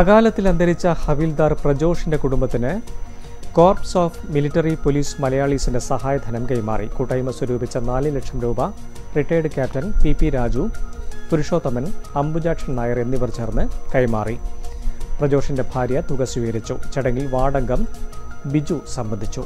അകാലത്തിൽ അന്തരിച്ച ഹവിൽദാർ പ്രജോഷിന്റെ കുടുംബത്തിന് കോർപ്സ് ഓഫ് മിലിറ്ററി പോലീസ് മലയാളീസിന്റെ സഹായധനം കൈമാറി. കൂട്ടായ്മ സ്വരൂപിച്ച 4 ലക്ഷം രൂപ retired captain PB Raju, Purushothaman, Ambujakshan Nair എന്നിവർ ചേർന്ന് കൈമാറി. പ്രജോഷിന്റെ ഭാര്യ തുക സ്വീകരിച്ചു. ചടങ്ങിൽ വാർഡംഗം ബിജു സംബന്ധിച്ചു.